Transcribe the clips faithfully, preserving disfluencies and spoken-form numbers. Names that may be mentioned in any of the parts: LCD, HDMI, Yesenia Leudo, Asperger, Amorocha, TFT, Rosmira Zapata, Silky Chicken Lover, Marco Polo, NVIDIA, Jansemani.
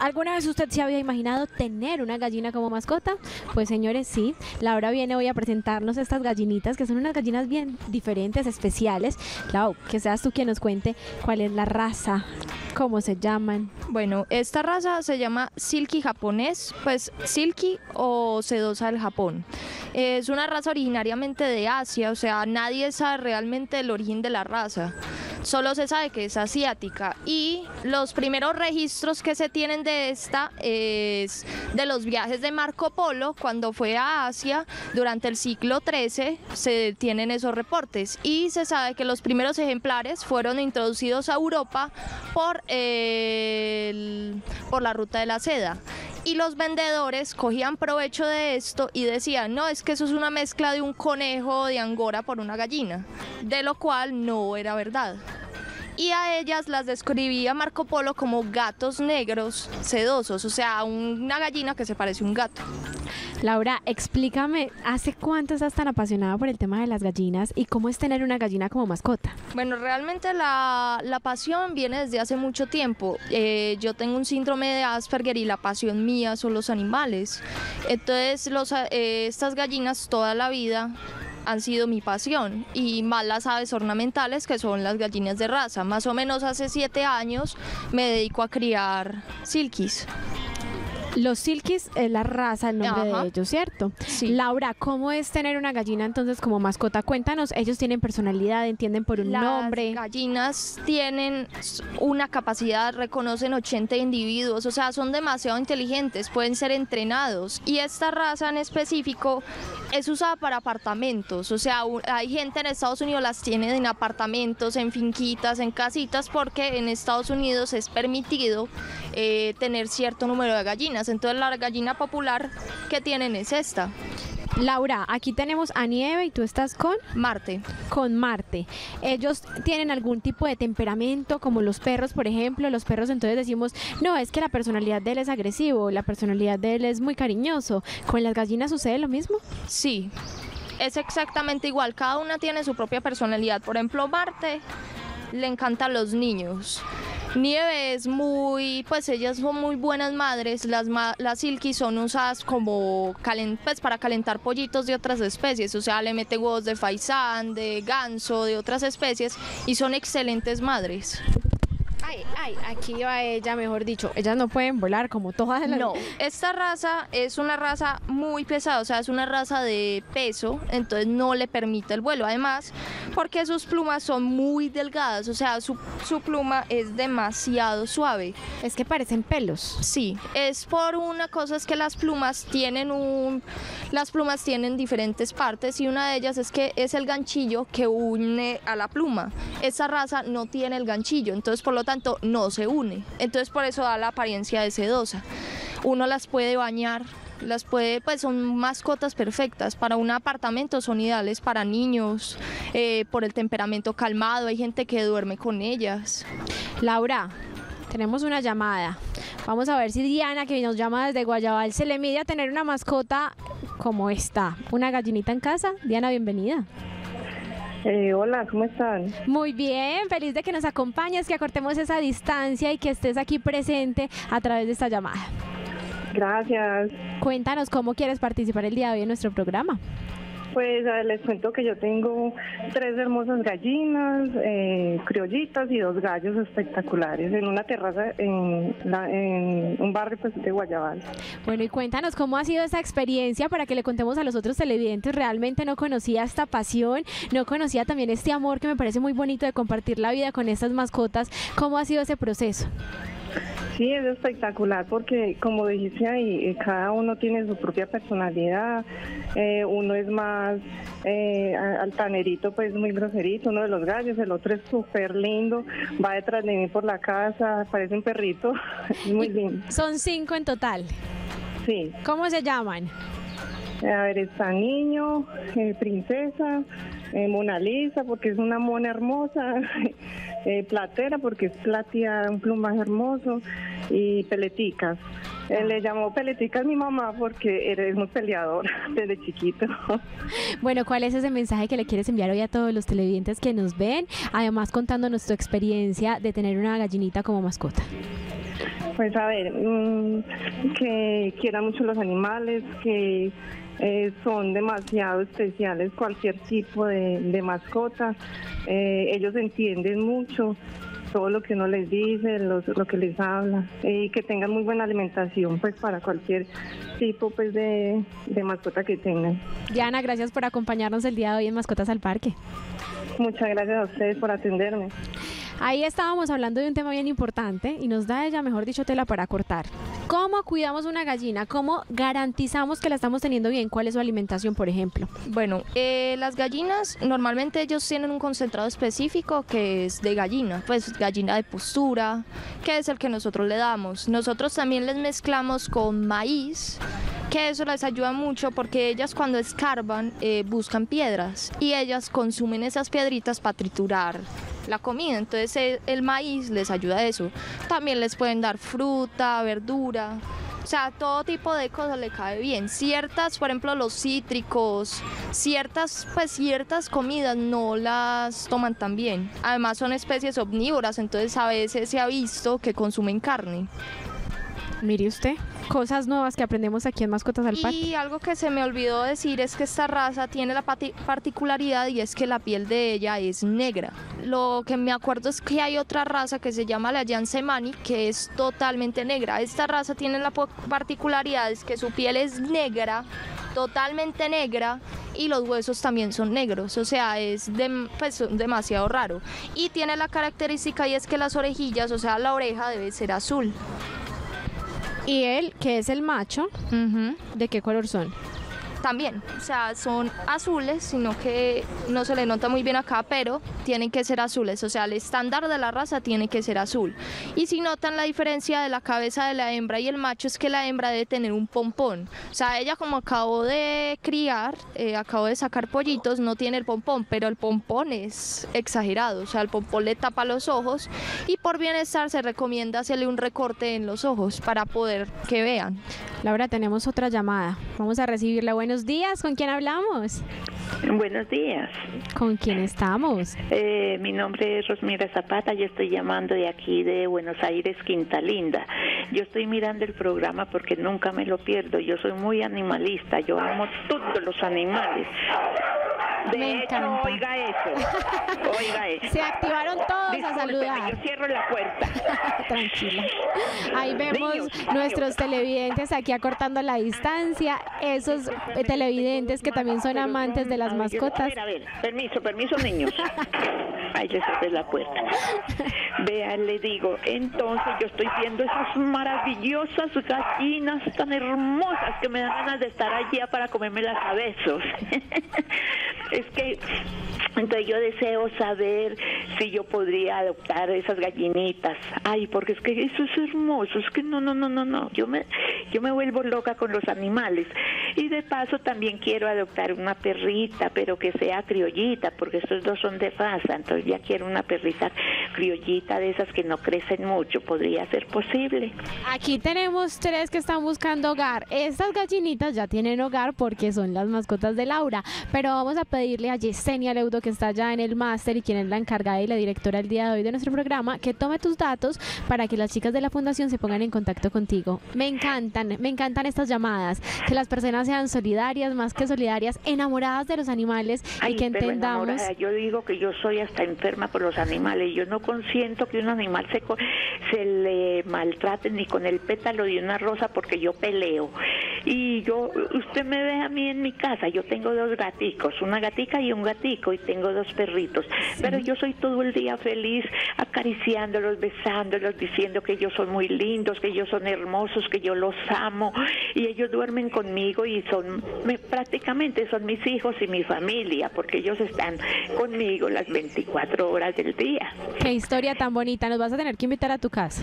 ¿Alguna vez usted se había imaginado tener una gallina como mascota? Pues señores, sí. Laura viene hoy a presentarnos estas gallinitas, que son unas gallinas bien diferentes, especiales. Lau, que seas tú quien nos cuente cuál es la raza, cómo se llaman. Bueno, esta raza se llama Silky japonés, pues Silky o sedosa del Japón. Es una raza originariamente de Asia, o sea, nadie sabe realmente el origen de la raza. Solo se sabe que es asiática, y los primeros registros que se tienen de esta es de los viajes de Marco Polo cuando fue a Asia durante el siglo trece. Se tienen esos reportes y se sabe que los primeros ejemplares fueron introducidos a Europa por, el, por la ruta de la seda. Y los vendedores cogían provecho de esto y decían, no, es que eso es una mezcla de un conejo de angora por una gallina, de lo cual no era verdad. Y a ellas las describía Marco Polo como gatos negros sedosos, o sea, una gallina que se parece a un gato. Laura, explícame, ¿hace cuánto estás tan apasionada por el tema de las gallinas y cómo es tener una gallina como mascota? Bueno, realmente la, la pasión viene desde hace mucho tiempo. Eh, yo tengo un síndrome de Asperger y la pasión mía son los animales. Entonces, los, eh, estas gallinas toda la vida han sido mi pasión, y más las aves ornamentales, que son las gallinas de raza. Más o menos hace siete años me dedico a criar silkies. Los silkies es la raza, el nombre Ajá. de ellos, ¿cierto? Sí. Laura, ¿cómo es tener una gallina entonces como mascota? Cuéntanos, ellos tienen personalidad, entienden por un Las nombre. Las gallinas tienen una capacidad, reconocen ochenta individuos, o sea, son demasiado inteligentes, pueden ser entrenados. Y esta raza en específico es usada para apartamentos, o sea, hay gente en Estados Unidos las tiene en apartamentos, en finquitas, en casitas, porque en Estados Unidos es permitido eh, tener cierto número de gallinas. Entonces la gallina popular que tienen es esta. Laura, aquí tenemos a Nieve y tú estás con Marte. Con Marte. Ellos tienen algún tipo de temperamento, como los perros, por ejemplo. Los perros, entonces decimos, no, es que la personalidad de él es agresivo, la personalidad de él es muy cariñoso. ¿Con las gallinas sucede lo mismo? Sí, es exactamente igual. Cada una tiene su propia personalidad. Por ejemplo, Marte le encantan los niños. Nieve es muy, pues ellas son muy buenas madres, las, ma las silky son usadas como calent pues para calentar pollitos de otras especies, o sea, le mete huevos de faisán, de ganso, de otras especies, y son excelentes madres. Ay, ay, aquí va ella, mejor dicho, ellas no pueden volar como todas las... No, esta raza es una raza muy pesada, o sea, es una raza de peso, entonces no le permite el vuelo, además, porque sus plumas son muy delgadas, o sea, su, su pluma es demasiado suave. Es que parecen pelos. Sí, es por una cosa, es que las plumas tienen un... Las plumas tienen diferentes partes, y una de ellas es que es el ganchillo que une a la pluma. Esta raza no tiene el ganchillo, entonces por lo tanto no se une, entonces por eso da la apariencia de sedosa. Uno las puede bañar, las puede, pues son mascotas perfectas, para un apartamento son ideales para niños, eh, por el temperamento calmado, hay gente que duerme con ellas. Laura, tenemos una llamada, vamos a ver si Diana, que nos llama desde Guayabal, se le mide a tener una mascota como esta, una gallinita en casa. Diana, bienvenida. Eh, hola, ¿cómo están? Muy bien, feliz de que nos acompañes, que acortemos esa distancia y que estés aquí presente a través de esta llamada. Gracias. Cuéntanos, ¿cómo quieres participar el día de hoy en nuestro programa? Pues a ver, les cuento que yo tengo tres hermosas gallinas, eh, criollitas, y dos gallos espectaculares en una terraza en, la, en un barrio, pues, de Guayabal. Bueno, y cuéntanos cómo ha sido esa experiencia para que le contemos a los otros televidentes. Realmente no conocía esta pasión, no conocía también este amor, que me parece muy bonito, de compartir la vida con estas mascotas. ¿Cómo ha sido ese proceso? Sí, es espectacular porque, como dijiste ahí, cada uno tiene su propia personalidad. Eh, uno es más eh, altanerito, pues muy groserito, uno de los gallos, el otro es súper lindo, va detrás de mí por la casa, parece un perrito, es muy lindo. Son cinco en total. Sí. ¿Cómo se llaman? A ver, está Niño, eh, Princesa, eh, Mona Lisa, porque es una mona hermosa, eh, Platera, porque es plateada, un plumaje hermoso, y Peleticas. Eh, le llamó Peleticas mi mamá porque eres muy peleadora desde chiquito. Bueno, ¿cuál es ese mensaje que le quieres enviar hoy a todos los televidentes que nos ven? Además, contándonos tu experiencia de tener una gallinita como mascota. Pues a ver, mmm, que quiera mucho los animales, que eh, son demasiado especiales cualquier tipo de, de mascota, eh, ellos entienden mucho todo lo que uno les dice, los, lo que les habla, y eh, que tengan muy buena alimentación pues para cualquier tipo pues de, de mascota que tengan. Diana, gracias por acompañarnos el día de hoy en Mascotas al Parque. Muchas gracias a ustedes por atenderme. Ahí estábamos hablando de un tema bien importante y nos da ella, mejor dicho, tela para cortar. ¿Cómo cuidamos una gallina? ¿Cómo garantizamos que la estamos teniendo bien? ¿Cuál es su alimentación, por ejemplo? Bueno, eh, las gallinas, normalmente ellos tienen un concentrado específico que es de gallina, pues gallina de postura, que es el que nosotros le damos. Nosotros también les mezclamos con maíz, que eso les ayuda mucho porque ellas cuando escarban eh, buscan piedras y ellas consumen esas piedritas para triturar la comida, entonces el, el maíz les ayuda a eso. También les pueden dar fruta, verdura, o sea, todo tipo de cosas le cae bien. Ciertas, por ejemplo, los cítricos, ciertas, pues ciertas comidas no las toman tan bien. Además son especies omnívoras, entonces a veces se ha visto que consumen carne. Mire usted, cosas nuevas que aprendemos aquí en Mascotas al Parque. Y algo que se me olvidó decir es que esta raza tiene la particularidad y es que la piel de ella es negra. Lo que me acuerdo es que hay otra raza que se llama la Jansemani que es totalmente negra. Esta raza tiene la particularidad es que su piel es negra, totalmente negra, y los huesos también son negros, o sea, es de, pues, demasiado raro. Y tiene la característica y es que las orejillas, o sea, la oreja debe ser azul. Y él, que es el macho, uh-huh. ¿De qué color son? También, o sea, son azules, sino que no se le nota muy bien acá, pero tienen que ser azules, o sea, el estándar de la raza tiene que ser azul. Y si notan la diferencia de la cabeza de la hembra y el macho es que la hembra debe tener un pompón, o sea, ella como acabó de criar, eh, acabó de sacar pollitos, no tiene el pompón, pero el pompón es exagerado, o sea, el pompón le tapa los ojos y por bienestar se recomienda hacerle un recorte en los ojos para poder que vean. Laura, tenemos otra llamada, vamos a recibirla. Buena Buenos días, ¿con quién hablamos? Buenos días. ¿Con quién estamos? Eh, mi nombre es Rosmira Zapata, yo estoy llamando de aquí de Buenos Aires, Quinta Linda. Yo estoy mirando el programa porque nunca me lo pierdo, yo soy muy animalista, yo amo todos los animales. De me hecho, encanta. Oiga eso, oiga eso. Se activaron todos. Discúlpeme, a saludar. Yo cierro la puerta. Tranquila. Ahí vemos Dios, nuestros Dios. televidentes aquí acortando la distancia, esos Discúlpeme, televidentes que también son amantes de las mascotas. A ver, a ver, permiso, permiso, niños. Ahí les cerré la puerta. Vean, le digo, entonces yo estoy viendo esas maravillosas gallinas tan hermosas que me dan ganas de estar allá para comérmelas a besos. Es que entonces yo deseo saber si yo podría adoptar esas gallinitas. Ay, porque es que eso es hermoso, es que no, no, no, no, no. Yo me, yo me vuelvo loca con los animales. Y de paso también quiero adoptar una perrita, pero que sea criollita, porque estos dos son de raza. Entonces ya quiero una perrita criollita de esas que no crecen mucho. ¿Podría ser posible? Aquí tenemos tres que están buscando hogar. Estas gallinitas ya tienen hogar porque son las mascotas de Laura, pero vamos a pedirle a Yesenia Leudo, que está allá en el máster y quien es la encargada y la directora el día de hoy de nuestro programa, que tome tus datos para que las chicas de la fundación se pongan en contacto contigo. Me encantan, me encantan estas llamadas, que las personas sean solidarias, más que solidarias, enamoradas de los animales. Ay, y que entendamos... Enamorada. Yo digo que yo soy hasta enferma por los animales, yo no consiento que un animal se, se le maltrate ni con el pétalo de una rosa porque yo peleo. Y yo, usted me ve a mí en mi casa, yo tengo dos gaticos, una gatica y un gatico, y tengo dos perritos, sí. Pero yo soy todo el día feliz acariciándolos, besándolos, diciendo que ellos son muy lindos, que ellos son hermosos, que yo los amo, y ellos duermen conmigo y son, me, prácticamente son mis hijos y mi familia, porque ellos están conmigo las veinticuatro horas del día. Qué historia tan bonita, nos vas a tener que invitar a tu casa.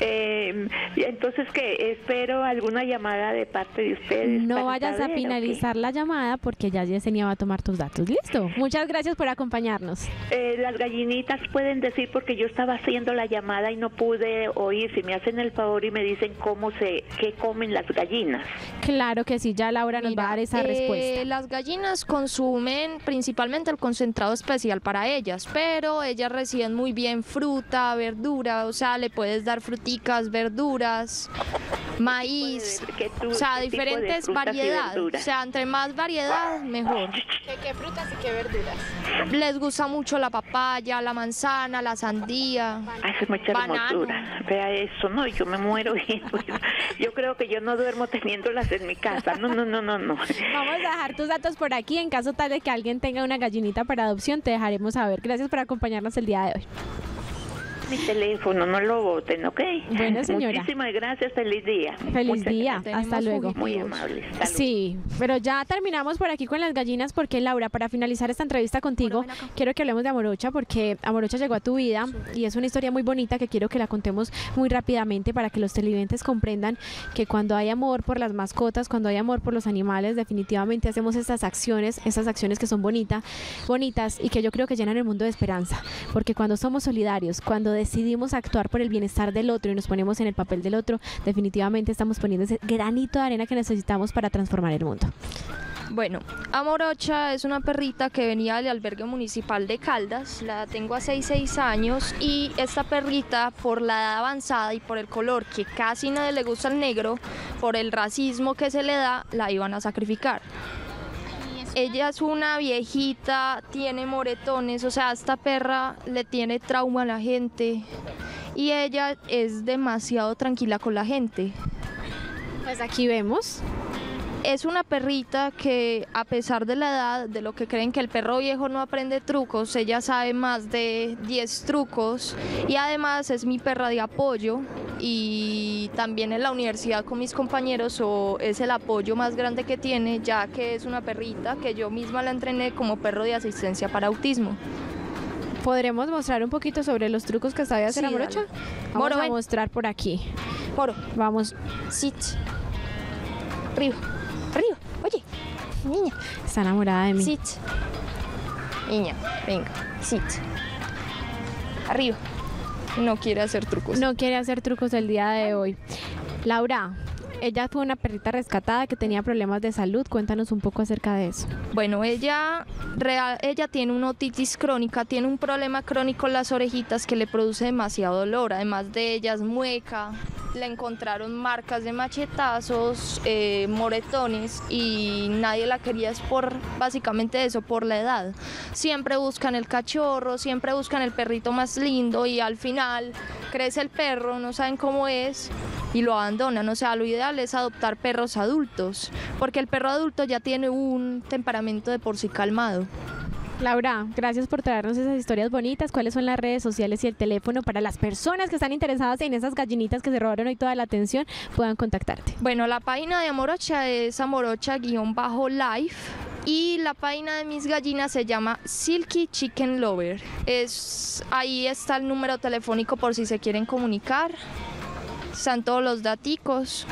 Eh, entonces, ¿qué? Espero alguna llamada de parte de ustedes. No vayas a finalizar la llamada porque ya Yesenia va a tomar tus datos. Listo. Muchas gracias por acompañarnos. Eh, las gallinitas pueden decir, porque yo estaba haciendo la llamada y no pude oír. Si me hacen el favor y me dicen cómo se, qué comen las gallinas. Claro que sí, ya Laura nos Mira, va a dar esa eh, respuesta. Las gallinas consumen principalmente el concentrado especial para ellas, pero ellas reciben muy bien fruta, verdura, o sea, le puedes dar frutita, fruticas, verduras, maíz, tú, o sea, diferentes variedades, o sea, entre más variedad, mejor. ¿Qué, qué frutas y qué verduras? Les gusta mucho la papaya, la manzana, la sandía, hace mucha hermosura. Vea eso, no, yo me muero y pues, yo creo que yo no duermo teniéndolas en mi casa, no, no, no, no, no. Vamos a dejar tus datos por aquí, en caso tal de que alguien tenga una gallinita para adopción, te dejaremos saber. Gracias por acompañarnos el día de hoy. Mi teléfono, no lo voten, ¿ok? Bueno, señora. Muchísimas gracias, feliz día. Feliz Muchas día, gracias. Hasta Tenemos luego. Muy amables. Salud. Sí, pero ya terminamos por aquí con las gallinas porque, Laura, para finalizar esta entrevista contigo, quiero que hablemos de Amorocha porque Amorocha llegó a tu vida y es una historia muy bonita que quiero que la contemos muy rápidamente para que los televidentes comprendan que cuando hay amor por las mascotas, cuando hay amor por los animales, definitivamente hacemos estas acciones, esas acciones que son bonita, bonitas y que yo creo que llenan el mundo de esperanza, porque cuando somos solidarios, cuando decidimos actuar por el bienestar del otro y nos ponemos en el papel del otro, definitivamente estamos poniendo ese granito de arena que necesitamos para transformar el mundo. Bueno, Amorocha es una perrita que venía del albergue municipal de Caldas, la tengo hace seis años y esta perrita por la edad avanzada y por el color que casi nadie le gusta al negro, por el racismo que se le da, la iban a sacrificar. Ella es una viejita, tiene moretones, o sea, a esta perra le tiene trauma a la gente y ella es demasiado tranquila con la gente. Pues aquí vemos. Es una perrita que a pesar de la edad, de lo que creen que el perro viejo no aprende trucos, ella sabe más de diez trucos y además es mi perra de apoyo. Y también en la universidad con mis compañeros o es el apoyo más grande que tiene, ya que es una perrita que yo misma la entrené como perro de asistencia para autismo. ¿Podremos mostrar un poquito sobre los trucos que sabe hacer sí, Amorocha? Vamos Moro, a ven. mostrar por aquí. Moro, vamos. Sit. Arriba, arriba. Oye, niña. Está enamorada de mí. Sit. Niña, venga. Sit. Arriba. No quiere hacer trucos. No quiere hacer trucos el día de hoy. Laura, ella fue una perrita rescatada que tenía problemas de salud. Cuéntanos un poco acerca de eso. Bueno, ella, real, ella tiene una otitis crónica, tiene un problema crónico en las orejitas que le produce demasiado dolor. Además de ellas, mueca, le encontraron marcas de machetazos, eh, moretones y nadie la quería es por básicamente eso, por la edad. Siempre buscan el cachorro, siempre buscan el perrito más lindo y al final crece el perro, no saben cómo es y lo abandonan. O sea, lo ideal es adoptar perros adultos porque el perro adulto ya tiene un temperamento de por sí calmado. Laura, gracias por traernos esas historias bonitas. ¿Cuáles son las redes sociales y el teléfono para las personas que están interesadas en esas gallinitas que se robaron hoy toda la atención puedan contactarte? Bueno, la página de Amorocha es Amorocha guión bajo life y la página de mis gallinas se llama Silky Chicken Lover. Es, ahí está el número telefónico por si se quieren comunicar. Están todos los daticos.